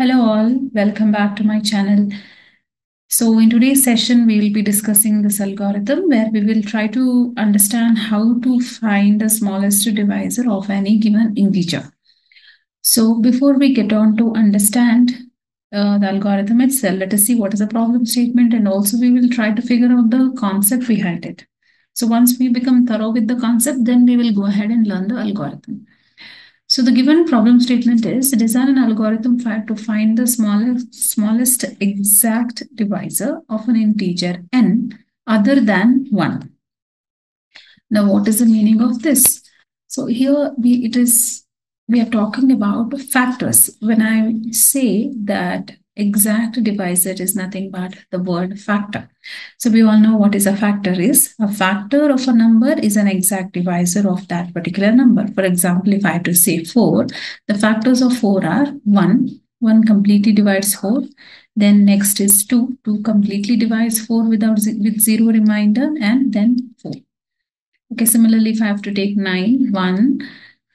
Hello all, welcome back to my channel. So in today's session, we will be discussing this algorithm where we will try to understand how to find the smallest divisor of any given integer. So before we get on to understand the algorithm itself, let us see what is a problem statement, and also we will try to figure out the concept behind it. So once we become thorough with the concept, then we will go ahead and learn the algorithm. So the given problem statement is, design an algorithm to find the smallest exact divisor of an integer n other than 1. Now, what is the meaning of this? So here we are talking about factors. When I say that exact divisor is nothing but the word factor. So we all know what is a factor is. A factor of a number is an exact divisor of that particular number. For example, if I had to say 4, the factors of 4 are 1. 1 completely divides 4. Then next is 2. 2 completely divides 4 with 0 remainder, and then 4. Okay, similarly, if I have to take 9, 1,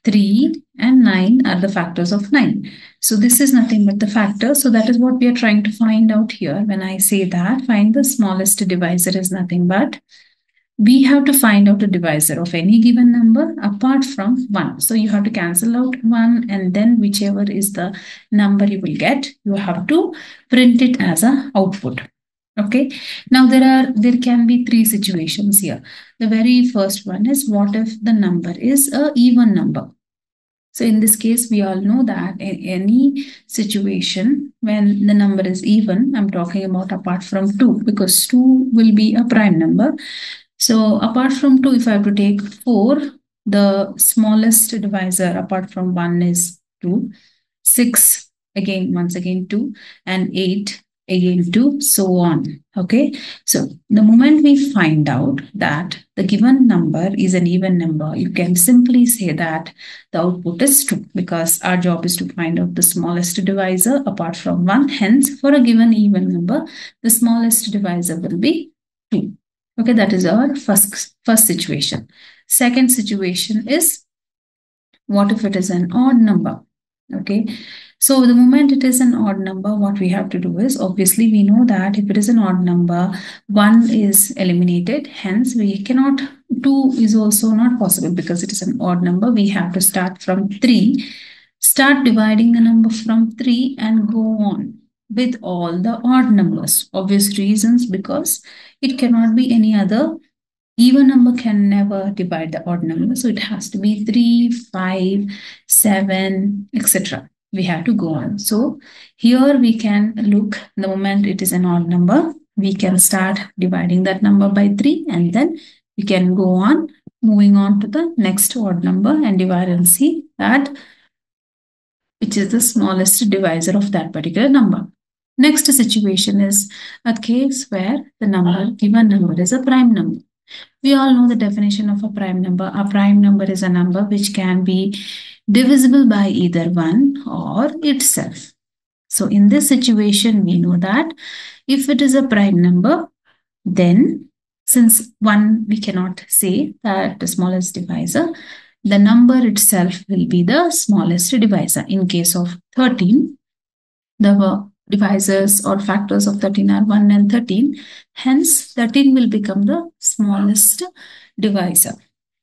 3 and 9 are the factors of 9. So this is nothing but the factor. So that is what we are trying to find out here. When I say that, find the smallest divisor is nothing but, we have to find out a divisor of any given number apart from 1. So you have to cancel out 1, and then whichever is the number you will get, you have to print it as an output. Okay, now there can be three situations here. The very first one is, what if the number is an even number? So in this case, we all know that in any situation when the number is even, I'm talking about apart from 2, because 2 will be a prime number. So apart from 2, if I have to take 4, the smallest divisor apart from 1 is 2, 6, again, once again 2, and 8. Again 2, so on. Okay, so the moment we find out that the given number is an even number, you can simply say that the output is 2, because our job is to find out the smallest divisor apart from 1. Hence, for a given even number, the smallest divisor will be 2. Okay, that is our first situation. Second situation is, what if it is an odd number? Okay, so the moment it is an odd number, what we have to do is, obviously we know that if it is an odd number, 1 is eliminated. Hence, we cannot, 2 is also not possible because it is an odd number. We have to start from 3, start dividing the number from 3 and go on with all the odd numbers. Obvious reasons, because it cannot be any other. Even number can never divide the odd number. So it has to be 3, 5, 7, etc. We have to go on. So here we can look, the moment it is an odd number, we can start dividing that number by 3, and then we can go on, moving on to the next odd number and divide and see that which is the smallest divisor of that particular number. Next situation is a case where the given number is a prime number. We all know the definition of a prime number. A prime number is a number which can be divisible by either 1 or itself. So in this situation, we know that if it is a prime number, then since 1 we cannot say that the smallest divisor, the number itself will be the smallest divisor. In case of 13, the divisors or factors of 13 are 1 and 13. Hence, 13 will become the smallest divisor.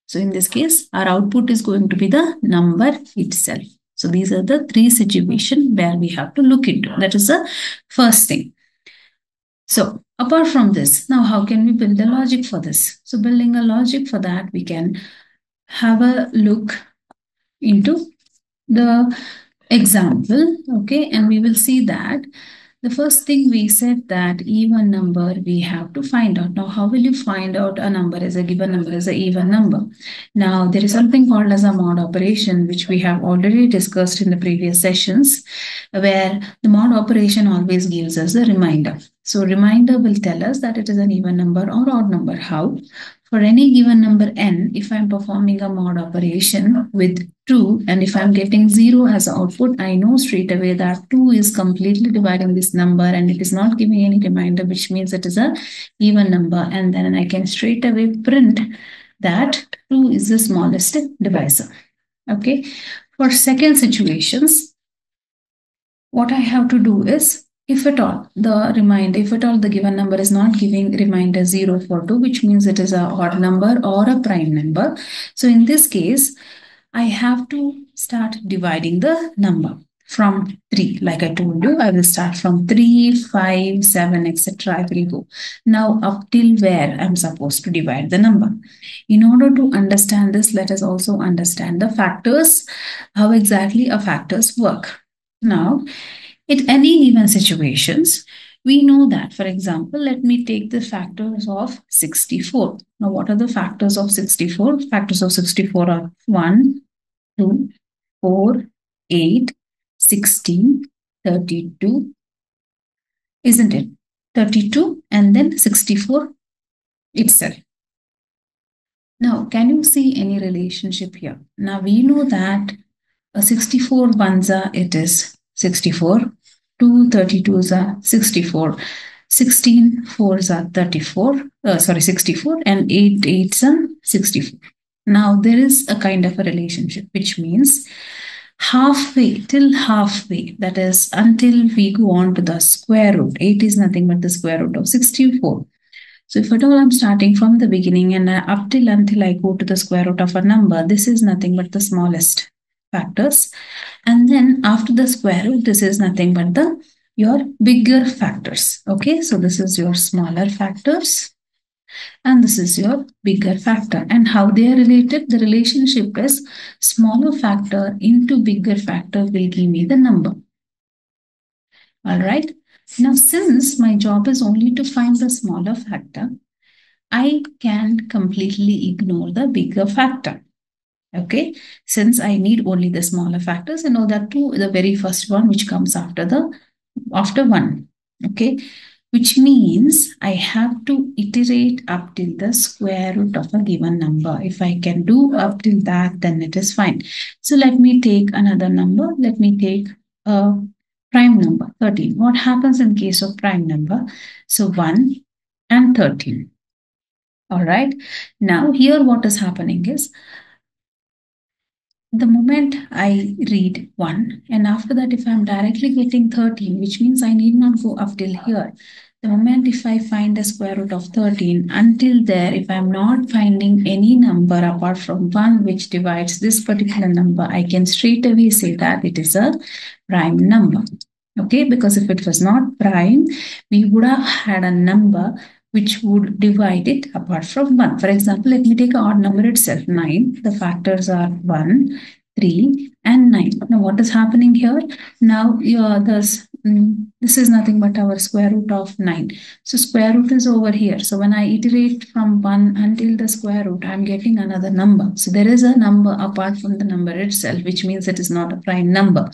So in this case, our output is going to be the number itself. So these are the three situations where we have to look into. That is the first thing. So apart from this, now how can we build a logic for this? So building a logic for that, we can have a look into the example, okay, and we will see that the first thing we said that even number we have to find out. Now, how will you find out a number is a given number is an even number? Now, there is something called as a mod operation, which we have already discussed in the previous sessions, where the mod operation always gives us the remainder. So, remainder will tell us that it is an even number or odd number. How? For any given number n, if I'm performing a mod operation with 2, and if I'm getting 0 as an output, I know straight away that 2 is completely dividing this number and it is not giving any remainder, which means it is an even number. And then I can straight away print that 2 is the smallest divisor. Okay. For second situations, what I have to do is, if at all the given number is not giving remainder 0, 4, 2, which means it is a odd number or a prime number. So in this case, I have to start dividing the number from 3. Like I told you, I will start from 3, 5, 7, etc. I will go. Now, up till where I am supposed to divide the number. In order to understand this, let us also understand the factors, how exactly a factors work. Now, in any given situations, we know that, for example, let me take the factors of 64. Now, what are the factors of 64? Factors of 64 are 1, 2, 4, 8, 16, 32, isn't it? 32 and then 64 itself. Now, can you see any relationship here? Now, we know that a 64 ones are, it is 64. 2 32s are 64. 16 4s are 64, and 8 8s are 64. Now, there is a kind of a relationship, which means halfway, till halfway, that is, until we go on to the square root. 8 is nothing but the square root of 64. So, if at all I'm starting from the beginning and up till until I go to the square root of a number, this is nothing but the smallest factors, and then after the square root, this is nothing but your bigger factors. Okay, so this is your smaller factors and this is your bigger factor. And how they are related? The relationship is smaller factor into bigger factor will give me the number. All right, now since my job is only to find the smaller factor, I can completely ignore the bigger factor. Okay, since I need only the smaller factors, I know that 2 is the very first one which comes after the 1. Okay, which means I have to iterate up till the square root of a given number. If I can do up till that, then it is fine. So let me take another number. Let me take a prime number, 13. What happens in case of prime number? So 1 and 13. All right, now here what is happening is, the moment I read 1, and after that, if I'm directly getting 13, which means I need not go up till here. The moment if I find the square root of 13, until there, if I'm not finding any number apart from 1 which divides this particular number, I can straight away say that it is a prime number. Okay, because if it was not prime, we would have had a number which would divide it apart from 1. For example, let me take an odd number itself, 9. The factors are 1, 3, and 9. Now, what is happening here? Now, this is nothing but our square root of 9. So, square root is over here. So, when I iterate from 1 until the square root, I'm getting another number. So, there is a number apart from the number itself, which means it is not a prime number.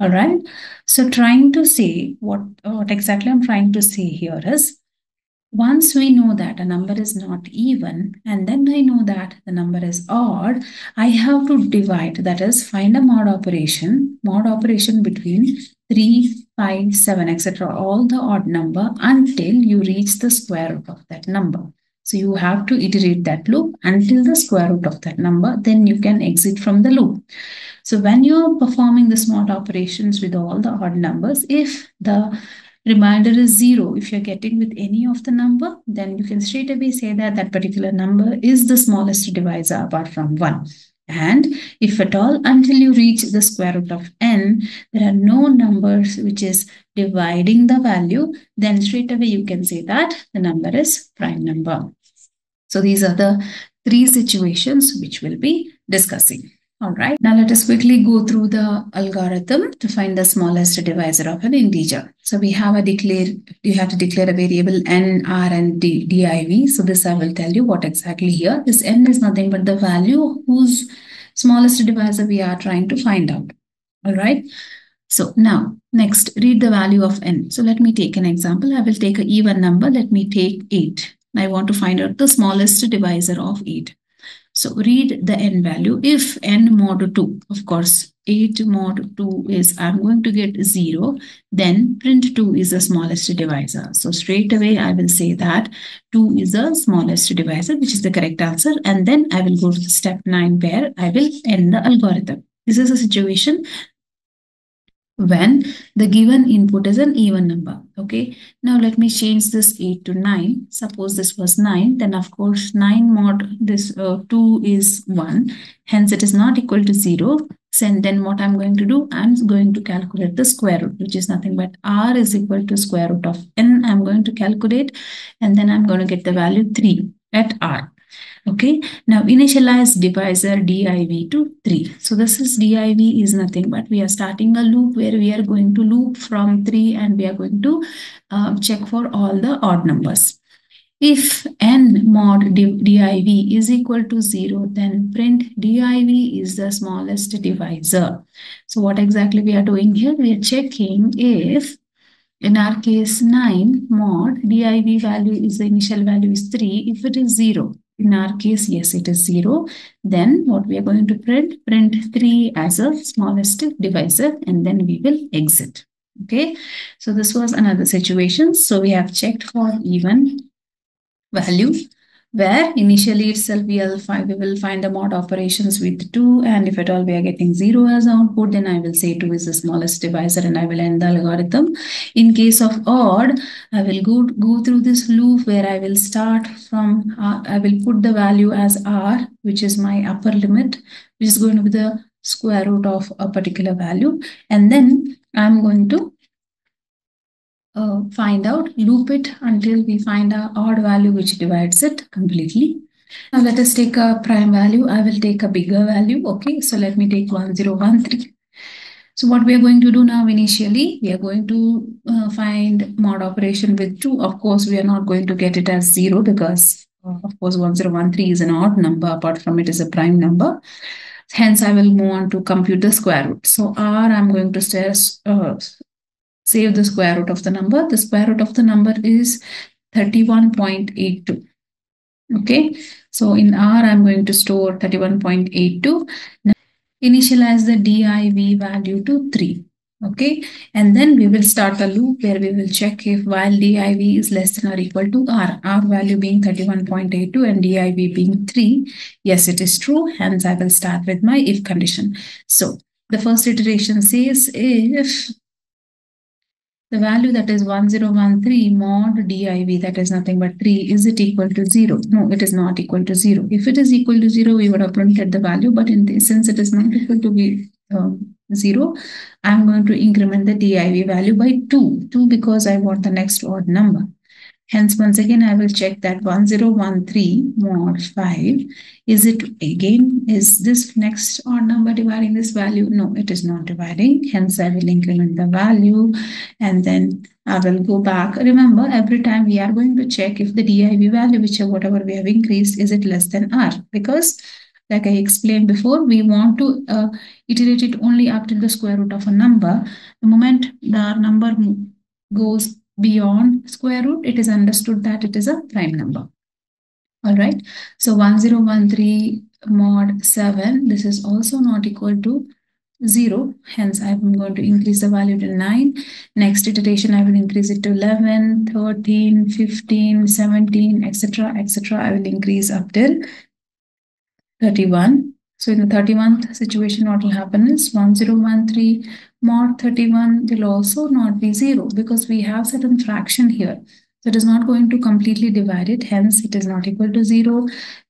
All right. So, trying to say, what exactly I'm trying to say here is, once we know that a number is not even, and then I know that the number is odd, I have to divide, that is, find a mod operation between 3, 5, 7, etc., all the odd number until you reach the square root of that number. So you have to iterate that loop until the square root of that number, then you can exit from the loop. So when you are performing this mod operations with all the odd numbers, if the remainder is 0, if you're getting with any of the number, then you can straight away say that that particular number is the smallest divisor apart from 1. And if at all, until you reach the square root of n, there are no numbers which is dividing the value, then straight away you can say that the number is prime number. So these are the 3 situations which we'll be discussing. All right, now let us quickly go through the algorithm to find the smallest divisor of an integer. So we have you have to declare a variable n, r, and div. So this I will tell you what exactly here. This n is nothing but the value whose smallest divisor we are trying to find out. All right, so now next, read the value of n. So let me take an example. I will take an even number. Let me take 8. I want to find out the smallest divisor of 8. So read the n value. If n mod 2, of course, 8 mod 2 is, I'm going to get 0, then print 2 is the smallest divisor. So straight away, I will say that 2 is the smallest divisor, which is the correct answer. And then I will go to step 9 where I will end the algorithm. This is a situation when the given input is an even number. Okay, now let me change this 8 to 9. Suppose this was 9, then of course 9 mod this 2 is 1, hence it is not equal to 0. So then what I'm going to do, I'm going to calculate the square root, which is nothing but r is equal to square root of n. I'm going to calculate, and then I'm going to get the value 3 at r. Okay, now initialize divisor div to 3. So this is div is nothing but we are starting a loop where we are going to loop from 3 and we are going to check for all the odd numbers. If n mod div is equal to 0, then print div is the smallest divisor. So what exactly we are doing here? We are checking if, in our case, 9 mod div value is the initial value is 3. If it is 0, in our case, yes, it is 0. Then what we are going to print? Print 3 as a smallest divisor, and then we will exit. Okay, so this was another situation. So we have checked for even value, where initially itself we will find the mod operations with 2, and if at all we are getting 0 as output, then I will say 2 is the smallest divisor and I will end the algorithm. In case of odd, I will go through this loop where I will start from I will put the value as r, which is my upper limit, which is going to be the square root of a particular value, and then I'm going to find out, loop it until we find an odd value which divides it completely. Now let us take a prime value. I will take a bigger value. Okay, so let me take 1013. So what we are going to do now initially, we are going to find mod operation with 2. Of course, we are not going to get it as 0 because of course 1013 is an odd number, apart from it is a prime number. Hence, I will move on to compute the square root. So r, I'm going to save the square root of the number. The square root of the number is 31.82. Okay, so in R, I'm going to store 31.82. Now, initialize the div value to 3. Okay, and then we will start a loop where we will check if while div is less than or equal to r value being 31.82 and div being 3. Yes, it is true. Hence, I will start with my if condition. So the first iteration says if the value, that is 1013 mod div, that is nothing but 3, is it equal to 0? No, it is not equal to 0. If it is equal to 0, we would have printed the value, but since it is not equal to be 0, I am going to increment the div value by 2 because I want the next odd number. Hence, once again, I will check that 1013 mod 5, is it again, is this next odd number dividing this value? No, it is not dividing. Hence, I will increment the value and then I will go back. Remember, every time we are going to check if the div value, whatever we have increased, is it less than r? Because like I explained before, we want to iterate it only up to the square root of a number. The moment the number goes beyond square root, it is understood that it is a prime number. All right. So 1013 mod 7, this is also not equal to 0. Hence, I'm going to increase the value to 9. Next iteration, I will increase it to 11, 13, 15, 17, etc., etc. I will increase up till 31. So in the 31th situation, what will happen is 1013 mod 31 will also not be 0 because we have certain fraction here. So it is not going to completely divide it. Hence, it is not equal to 0.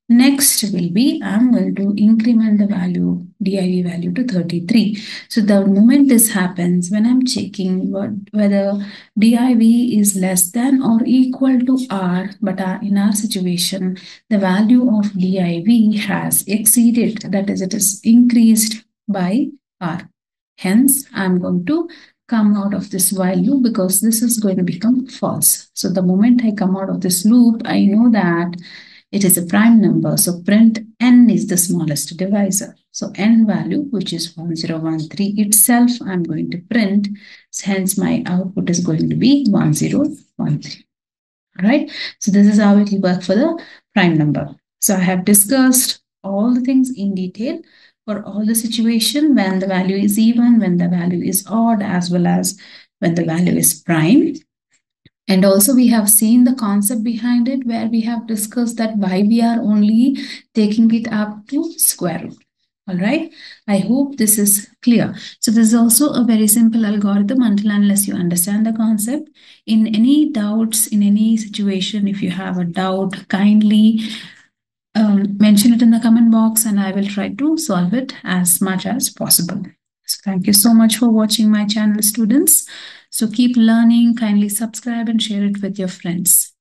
Next will be, I'm going to increment the value, div value to 33. So the moment this happens, when I'm checking whether div is less than or equal to r, but in our situation, the value of div has exceeded, that is, it is increased by r. Hence, I'm going to come out of this while loop because this is going to become false. So the moment I come out of this loop, I know that it is a prime number. So print n is the smallest divisor. So n value, which is 1013 itself, I'm going to print. Hence, my output is going to be 1013. All right. So this is how it will work for the prime number. So I have discussed all the things in detail for all the situation when the value is even, when the value is odd, as well as when the value is prime. And also we have seen the concept behind it where we have discussed that why we are only taking it up to square root. All right, I hope this is clear. So this is also a very simple algorithm until unless you understand the concept. In any doubts, in any situation, if you have a doubt, kindly mention it in the comment box and I will try to solve it as much as possible. So thank you so much for watching my channel, students. So keep learning, kindly subscribe and share it with your friends.